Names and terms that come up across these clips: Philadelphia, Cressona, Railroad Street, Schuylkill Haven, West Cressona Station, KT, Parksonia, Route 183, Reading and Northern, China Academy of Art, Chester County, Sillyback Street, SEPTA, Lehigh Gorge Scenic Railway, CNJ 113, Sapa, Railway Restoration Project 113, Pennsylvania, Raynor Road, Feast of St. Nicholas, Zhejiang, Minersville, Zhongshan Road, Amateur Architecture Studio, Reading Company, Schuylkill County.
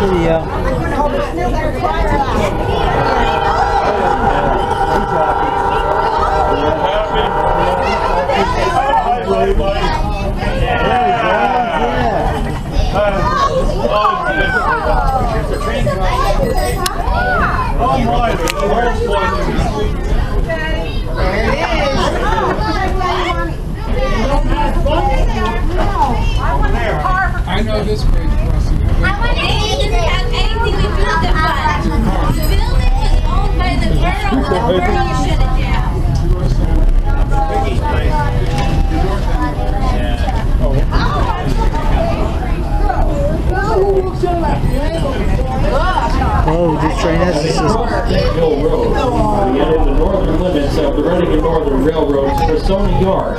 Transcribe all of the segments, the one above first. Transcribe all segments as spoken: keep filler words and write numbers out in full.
the I know this page. I want to see if have anything to do with the bus. The building was owned by the borough, but the borough shut it down. Oh, this train has this Hill Road. We entered the northern limits of the Reading and Northern Railroad's Cressona Yard.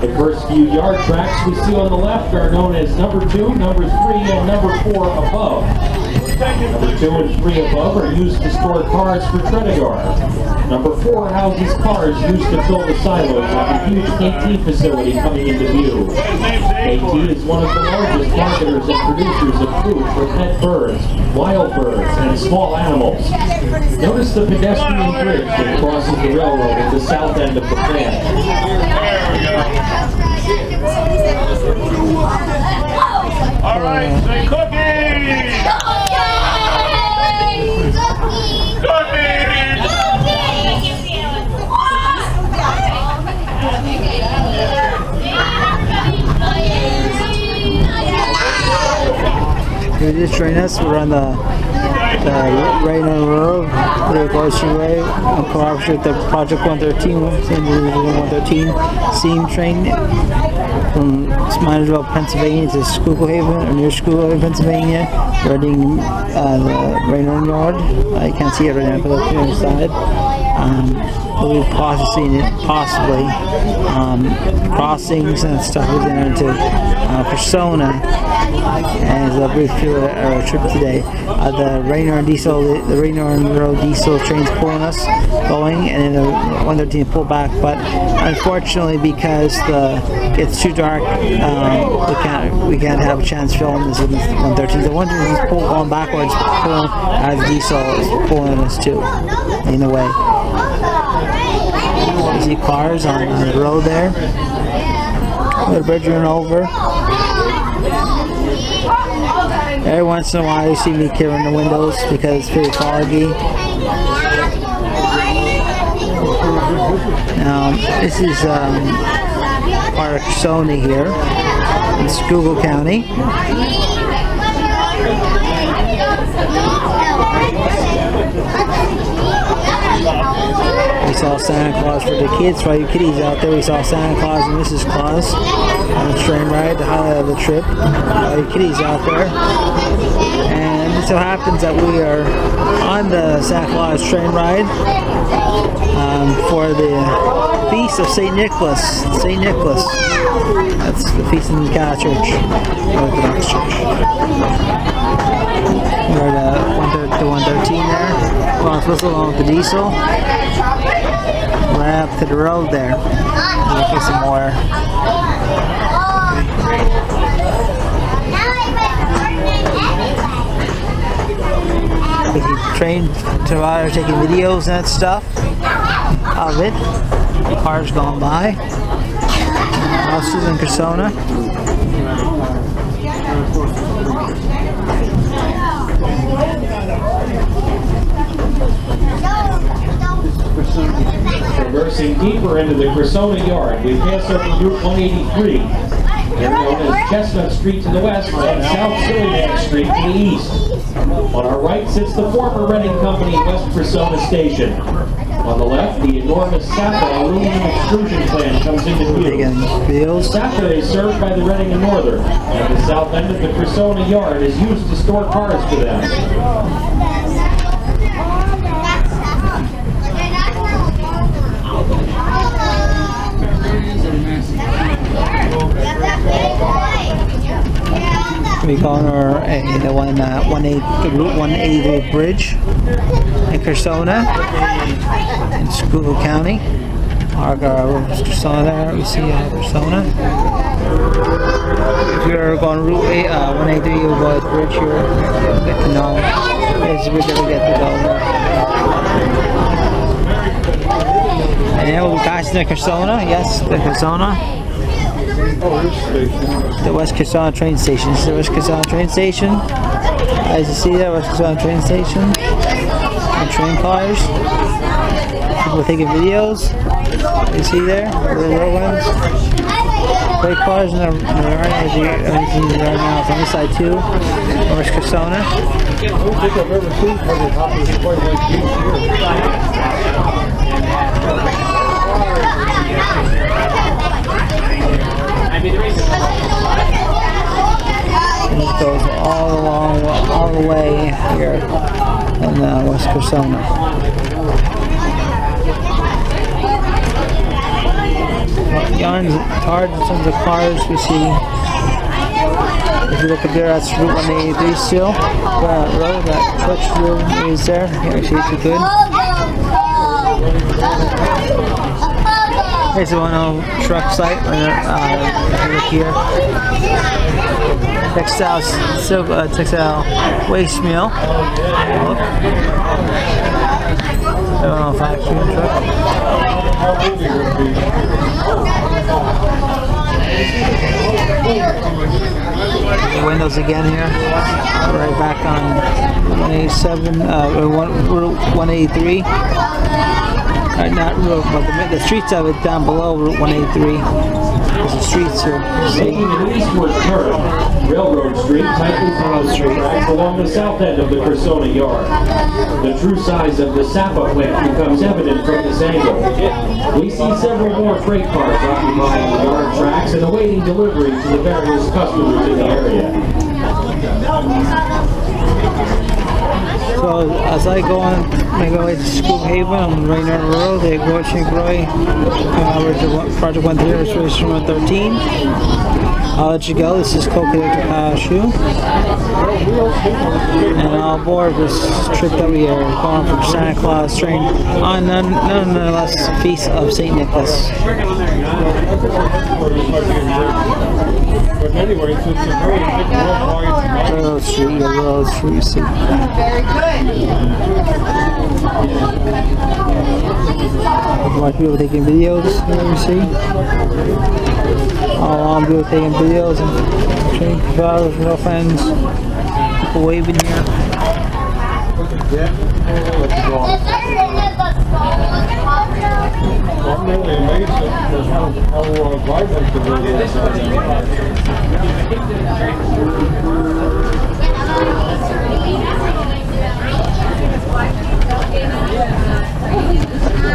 The first few yard tracks we see on the left are known as number two, number three, and number four above. Number two and three above are used to store cars for Tredegar. Number four houses cars used to fill the silos at the huge K T facility coming into view. K T is one of the largest marketers and producers of food for pet birds, wild birds, and small animals. Notice the pedestrian bridge that crosses the railroad at the south end of the plan. All right, say cookies! Cookies! Cookies! Cookies! Cookies! We just train us. We're on the, the Raynor Road, the Causeway, on collaboration with the Project one thirteen, one thirteen Seam Train. From Minersville, Pennsylvania to Schuylkill Haven, or near Schuylkill Haven, Pennsylvania, running uh, the Raynor Road. I can't see it right now, but up here on the side. Um, we'll be processing it, possibly. Um, crossings and stuff we're down to uh, Persona. As a brief uh, trip today, uh, the Raynor Diesel, the Raynor Road Diesel train's pulling us, going, and then the one thirteen pull back. But unfortunately, because the it's too dark, um, we can't we can't have a chance filming this with one thirteen. The one thirteen is pull going backwards, pulling as Diesel is pulling us too, in a way. You see cars on, on the road there. The bridge went over. Every once in a while you see me clearing the windows because it's pretty foggy. Now this is um, Parksonia here in Schuylkill County. We saw Santa Claus for the kids, for you kiddies out there. We saw Santa Claus and Missus Claus on the train ride, the highlight of the trip. For you kiddies out there. And it so happens that we are on the Santa Claus train ride um, for the Feast of Saint Nicholas. Saint Nicholas. That's the Feast of the Catholic Church, Orthodox Church. We're at uh, one thirteen there. Well, it's along with the diesel. Right up to the road there. We'll get some more. We can train to ride, taking videos and stuff of it. The cars going by. Houses in Cressona. Traversing deeper into the Cressona Yard, we pass over Route one eighty-three, known as Chestnut Street to the west and South Sillyback Street to the east. On our right sits the former Reading Company West Cressona Station. On the left, the enormous Sapa aluminum extrusion plant comes into view. Sapa is served by the Reading and Northern, and the south end of the Cressona Yard is used to store cars for them. We go on our uh, the one uh, Route one eighty-three bridge in Cressona in Schuylkill County. Our Cressona there, we see uh, Cressona. If you're going Route one eighty-three, you'll go to the bridge here. You'll get to know. It's the bridge that we get to go now. And then we'll pass the Cressona. Yes, the Cressona. The West Cressona train station. This is the West Cressona train station. As you see there, West Cressona train station. And train cars. People taking videos. You see there, the little ones. Great cars in the right as you can see right now. It's on this side too. West Cressona. And it goes all along, all the way here in uh, West Cressona. Yarns, yards, tons of cars we see. If you look up there, that's Route one eighty-three still. That road, that clutch room is there. Here we see it's too good. Here's the one old truck site. Uh, look here. Textile, silk, uh, textile waste mill. The windows again here. Right back on one eighty-seven, uh, one eighty-three. Right, not road, but the, the streets of it down below Route one eighty-three. There's the streets here. Making an eastward turn, Railroad Street tightly follows the tracks along the south end of the Cressona Yard. The true size of the Sapa plant becomes evident from this angle. We see several more freight cars occupying the yard tracks and awaiting delivery to the various customers in the area. So as I go on, I go to Schuylkill Haven on Raynor Road, they go to Shinkroi, uh, Project one three, Restoration one thirteen. I'll let you go. This is Koki uh, Shu. And I'll board this trip that we are going from Santa Claus train on none, none the less Feast of Saint Nicholas. But anyway, it's a very big Railroad Street, Railroad Street, see. Very good. A lot of people taking videos, you see. All along people taking videos and training photos, real friends. People waving here. Look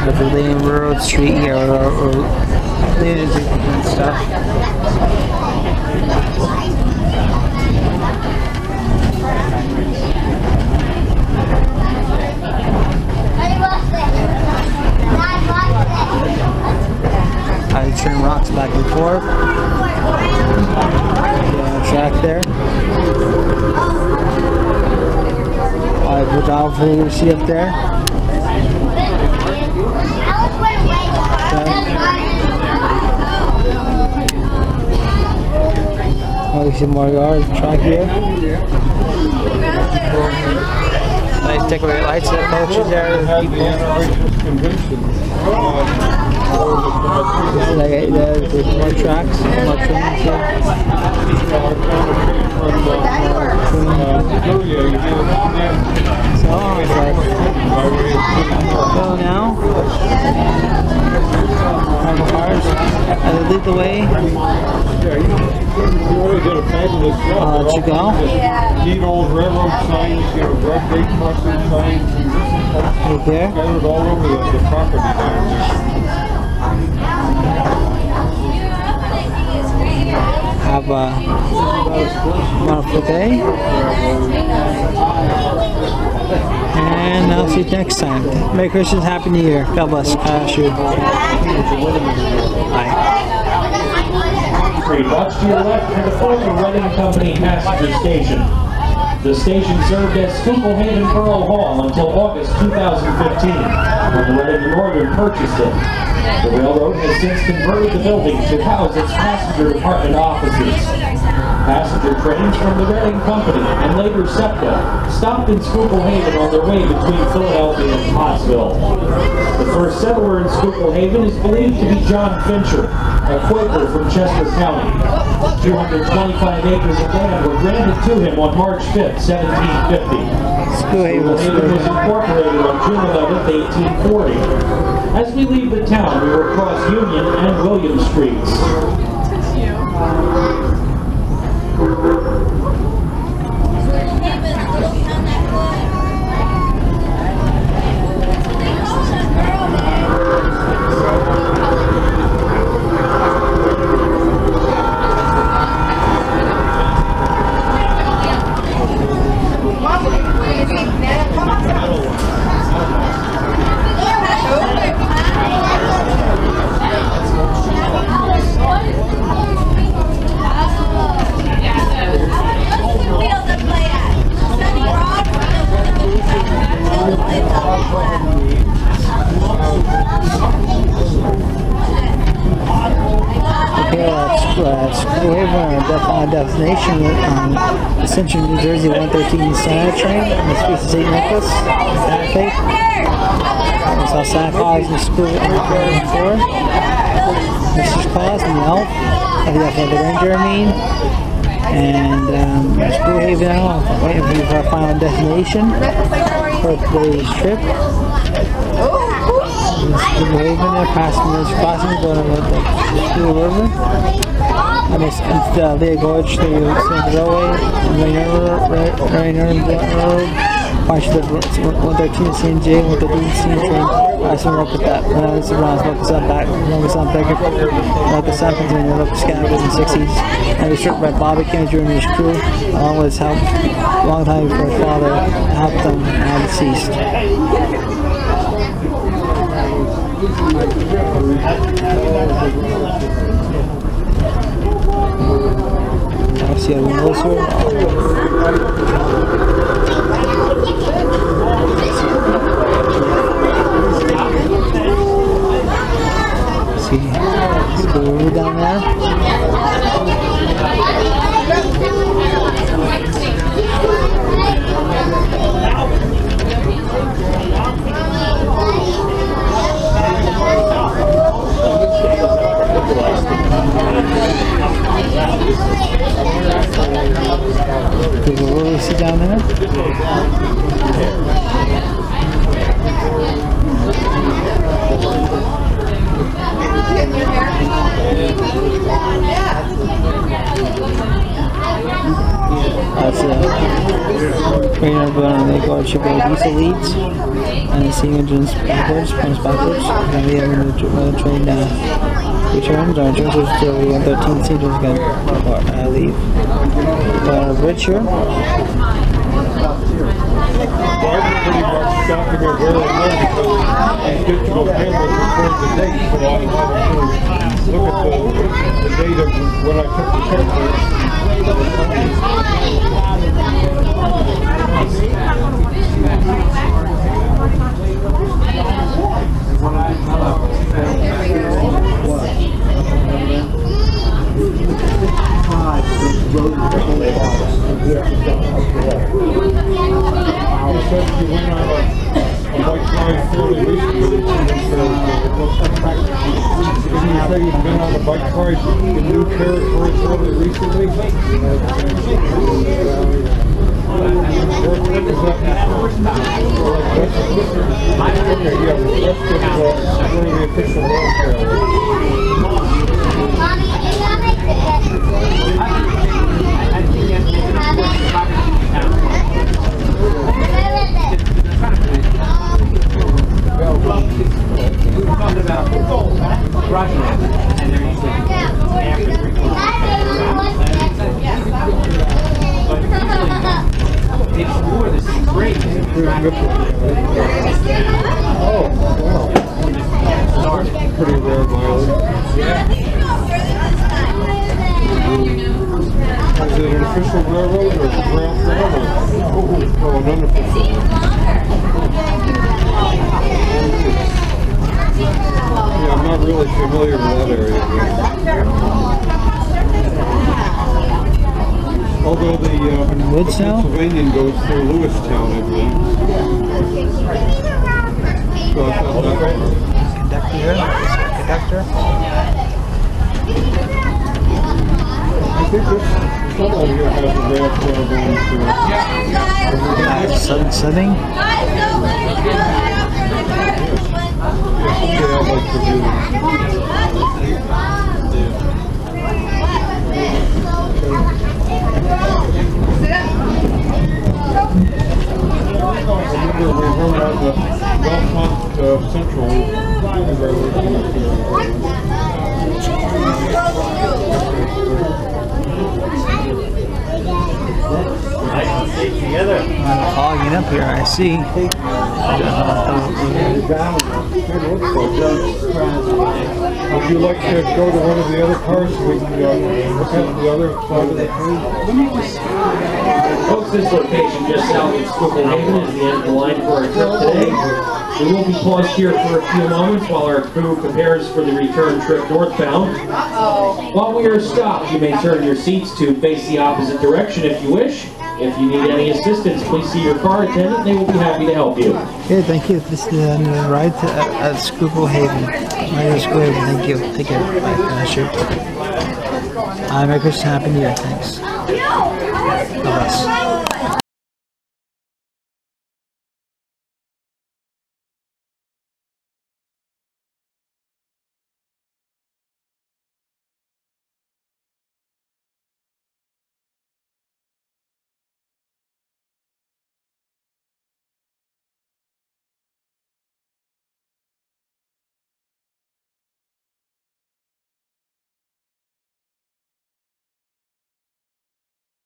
at the Railroad Street here, or, or, or and stuff. I turn rocks back and forth. Uh, track there. I put out for you to see up there. Oh, we see more yards track here. Nice decorated lights and cultures there. This is like more tracks, more trains here. So, it's like, go now. Cars. I lead the way. I'll let you go. Neat old railroad signs, you know, red big crossing signs. Right there. Scattered all over the property down there. Have a wonderful day. And I'll see you next time. Merry Christmas, Happy New Year. God bless. Uh, shoot. Bye. Three blocks to your left and the former Reading Company passenger station. The station served as Schuylkill Haven Borough Hall until August two thousand fifteen, when Reading and Northern purchased it. The railroad has since converted the building to house its passenger department offices. Passenger trains from the Reading Company and later SEPTA stopped in Schuylkill Haven on their way between Philadelphia and Pottsville. The first settler in Schuylkill Haven is believed to be John Fincher, a Quaker from Chester County. two hundred twenty-five acres of land were granted to him on March fifth, seventeen fifty. Schuylkill Haven was incorporated on June eleventh, eighteen forty. As we leave the town, we will cross Union and William Streets. Destination on Central New Jersey one thirteen Santa train on the Feast of Saint Nicholas. We saw Sapphires and School and Four. Mister Claus and the Elf. Philadelphia the Ranger, I mean. And um, Schuylkill Haven Elf. Waiting for you for our final destination for today's trip. Schuylkill Haven, they're passing Mister Claus and going over the Schuylkill River. I mean, uh, Leah Gorge through the railway, Raynor Road, watch the one thirteen C and J, one thirteen C and J, I still work with that. When I was around, I was on back, I was on back, I was on back, and I was scattered in the sixties. I was stripped by Bobby King during his crew, along with his help, a long time before his father helped them and deceased. I see a window sword. See, let's go over down there. There's a little seat down there. That's a trainer going on the guard ship by Lisa Leeds. And the steam engine's backwards, points backwards. And we have another train down. Returns our churches to one thirteen seaters again before I leave. Got a bridge here. I Is it an official railroad or a draft railroad? Or an unofficial? Yeah, I'm not really familiar with that area. Although the, uh, the Pennsylvanian goes through Lewistown, I believe. So I thought that was... Conductor? I think this tunnel here has a rail trail going through it. Uh, Southern? Hogging up here, I see. Would you like to go to one of the other cars so we can uh, look at the other side of the train? Folks, this location just south of Schuylkill Haven is the end of the line for our trip today. We will be paused here for a few moments while our crew prepares for the return trip northbound. While we are stopped, you may turn your seats to face the opposite direction if you wish. If you need any assistance, please see your car attendant. They will be happy to help you. Okay, thank you. This is the uh, ride to, uh, at Schuylkill Haven. My name is William. Thank you. Take care. Bye. Finish your trip. I'm Chris. Happy New Year. Thanks. God bless.